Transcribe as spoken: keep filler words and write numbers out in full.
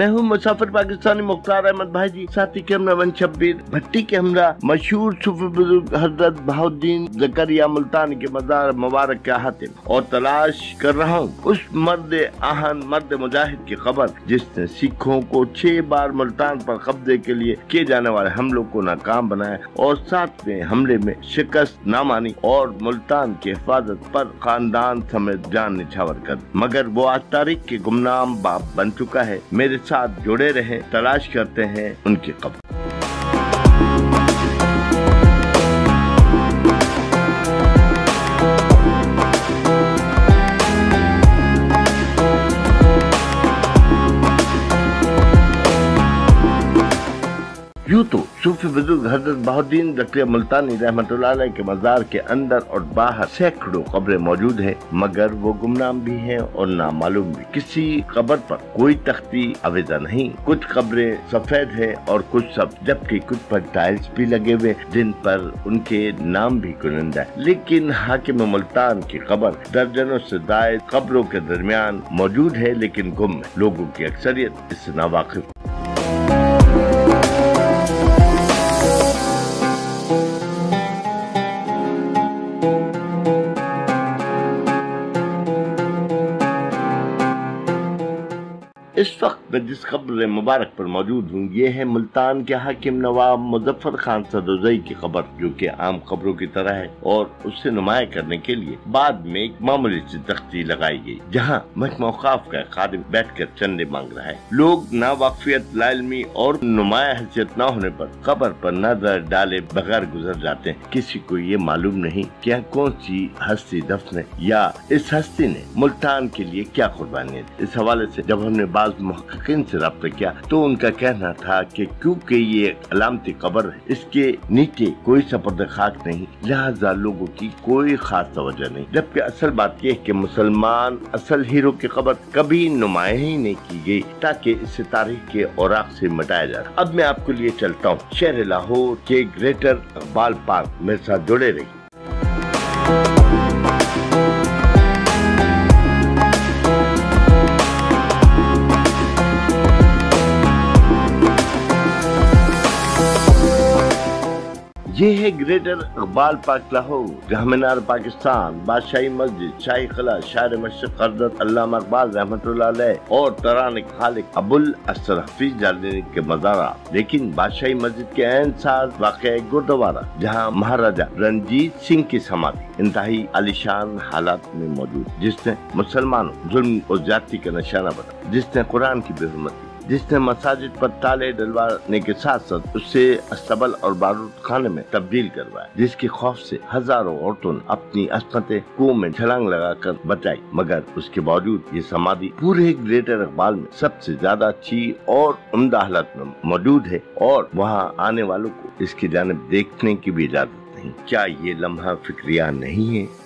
मैं हूँ मुसाफिर पाकिस्तानी मुख्तार अहमद भाई जी, साथी के नवन छब्बीर भट्टी के हमरा मशहूर सूफी बुजुर्ग हजरत बहाउद्दीन जकरिया मुल्तान के मजार मुबारक के हातिम और तलाश कर रहा हूँ उस मर्द आहन मर्द मुजाहिद की खबर जिसने सिखों को छह बार मुल्तान पर कब्जे के लिए किए जाने वाले हमलों को नाकाम बनाया और साथ में हमले में शिकस्त न मानी और मुल्तान की हिफाजत पर खानदान समेत जान निछावर कर, मगर वो आज तारीख के गुमनाम बाप बन चुका है। मेरे साथ जुड़े रहें, तलाश करते हैं उनकी कब्र। यूँ तो सूफी बुजुर्ग हजरत बहाउद्दीन जकरिया मुल्तानी रहमतुल्लाह अलैह के मजार के अंदर और बाहर सैकड़ों कब्रें मौजूद हैं, मगर वो गुमनाम भी हैं और नामालूम भी। किसी कब्र पर कोई तख्ती आवेदा नहीं, कुछ कब्रें सफेद हैं और कुछ सब, जबकि कुछ पर टाइल्स भी लगे हुए जिन पर उनके नाम भी कुनिंदा है। लेकिन हाकिम मुल्तान की कब्र दर्जनों से दायद कब्रों के दरमियान मौजूद है लेकिन गुम है। लोगों की अक्सरियत इससे नावाकिफ। इस वक्त मैं जिस कब्र मुबारक पर मौजूद हूँ ये है मुल्तान के हाकिम नवाब मुजफ्फर खान सदोजई की कब्र, जो कि आम कब्रों की तरह है और उससे नुमाया करने के लिए बाद में एक मामूली सी तख्ती लगाई गई, जहाँ महकमा औकाफ का खादिम बैठकर चंदे मांग रहा है। लोग नावाकफियत, लाइलमी और नुमाया हैसियत न होने पर कब्र पर नजर डाले बगैर गुजर जाते हैं। किसी को ये मालूम नहीं कि यहाँ कौन सी हस्ती दफन है या इस हस्ती ने मुल्तान के लिए क्या कुर्बानी दी। इस हवाले से जब हमने बात मुहक्किकीन से रब्ता किया तो उनका कहना था कि क्योंकि ये अलामती कब्र है, इसके नीचे कोई सपर्द खाक नहीं, लिहाजा लोगों की कोई खास तवज्जो नहीं, जबकि असल बात यह है कि मुसलमान असल हीरो की कब्र कभी नुमाया ही नहीं की गई ताकि इसे तारीख के औराक से मिटाया जाए। अब मैं आपको लिए चलता हूँ शहर लाहौर के ग्रेटर इकबाल पार्क। मेरे साथ जुड़े रहिए। ये है ग्रेटर इकबाल पार्क लाहौर, जहाँ मीनार पाकिस्तान, बादशाही मस्जिद, शाही किला, शायर मशरक हजरत अल्लामा इकबाल रहमतुल्लाह अलैह और तराने के खालिक अबुल अस्सर हाफीज जालौनी के मज़ारा। लेकिन बादशाही मस्जिद के ऐन साथ वाक़िअ गुरुद्वारा, जहाँ महाराजा रंजीत सिंह की समाधि इंतहाई आलीशान हालात में मौजूद, जिसने मुसलमानों जुल्म और ज्यादती का निशाना बना, जिसने कुरान की बेहरमती, जिसने मसाजिद पर ताले डलवाने के साथ साथ उससे अस्तबल और बारूद खाने में तब्दील करवाया, जिसके खौफ से हजारों औरतों ने अपनी असमतें कुओं में छलांग लगाकर बचाई। मगर उसके बावजूद ये समाधि पूरे ग्रेटर इकबाल में सबसे ज्यादा अच्छी और उम्दा हालत में मौजूद है और वहाँ आने वालों को इसकी जानिब देखने की भी इजाजत नहीं। क्या ये लम्हा फिक्रिया नहीं है